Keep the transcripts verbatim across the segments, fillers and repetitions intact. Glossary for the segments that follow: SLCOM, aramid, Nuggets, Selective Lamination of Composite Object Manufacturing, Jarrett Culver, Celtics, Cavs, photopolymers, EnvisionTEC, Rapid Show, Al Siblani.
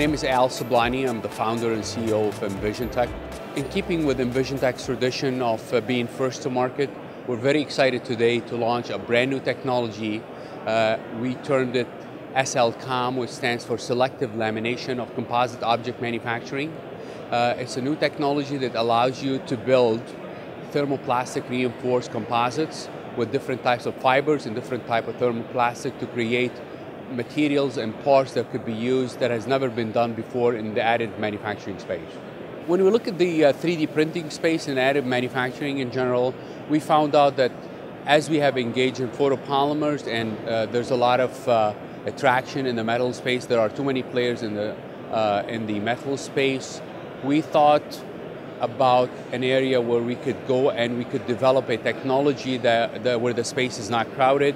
name is Al Siblani. I'm the founder and C E O of EnvisionTEC. In keeping with EnvisionTEC's tradition of being first to market, we're very excited today to launch a brand new technology. Uh, we termed it S L COM, which stands for Selective Lamination of Composite Object Manufacturing. Uh, it's a new technology that allows you to build thermoplastic reinforced composites with different types of fibers and different type of thermoplastic to create materials and parts that could be used that has never been done before in the additive manufacturing space. When we look at the uh, three D printing space and additive manufacturing in general, we found out that as we have engaged in photopolymers and uh, there's a lot of uh, attraction in the metal space, there are too many players in the, uh, in the metal space. We thought about an area where we could go and we could develop a technology that, that where the space is not crowded.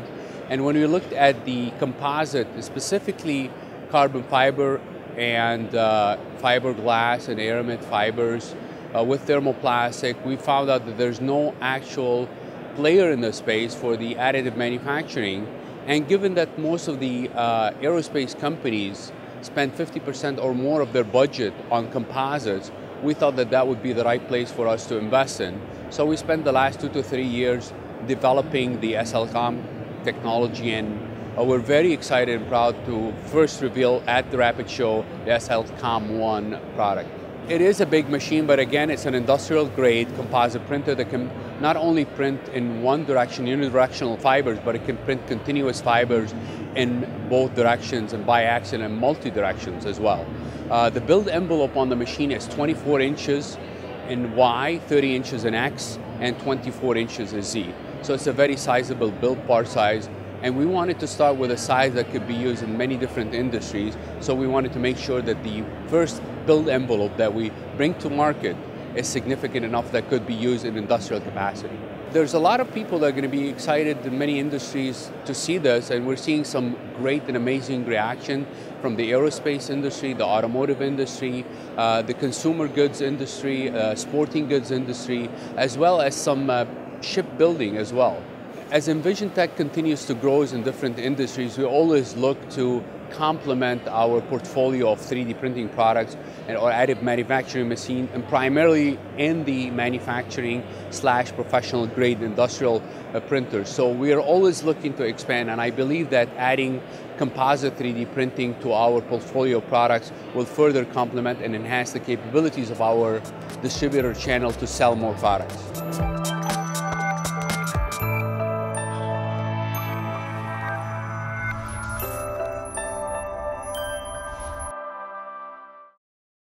And when we looked at the composite, specifically carbon fiber and uh, fiberglass and aramid fibers uh, with thermoplastic, we found out that there's no actual player in the space for the additive manufacturing. And given that most of the uh, aerospace companies spend fifty percent or more of their budget on composites, we thought that that would be the right place for us to invest in. So we spent the last two to three years developing the S L COM technology, and we're very excited and proud to first reveal at the Rapid Show the S L COM one product. It is a big machine, but again, it's an industrial grade composite printer that can not only print in one direction, unidirectional fibers, but it can print continuous fibers in both directions and biaxial and multi-directions as well. Uh, the build envelope on the machine is twenty-four inches in Y, thirty inches in X, and twenty-four inches in Z. So it's a very sizable build part size. And we wanted to start with a size that could be used in many different industries, so we wanted to make sure that the first build envelope that we bring to market is significant enough that could be used in industrial capacity. There's a lot of people that are going to be excited in many industries to see this, and we're seeing some great and amazing reaction from the aerospace industry, the automotive industry, uh, the consumer goods industry, uh, sporting goods industry, as well as some uh, shipbuilding as well. As EnvisionTEC continues to grow in different industries, we always look to complement our portfolio of three D printing products and or additive manufacturing machine, and primarily in the manufacturing slash professional grade industrial uh, printers. So we are always looking to expand, and I believe that adding composite three D printing to our portfolio of products will further complement and enhance the capabilities of our distributor channel to sell more products.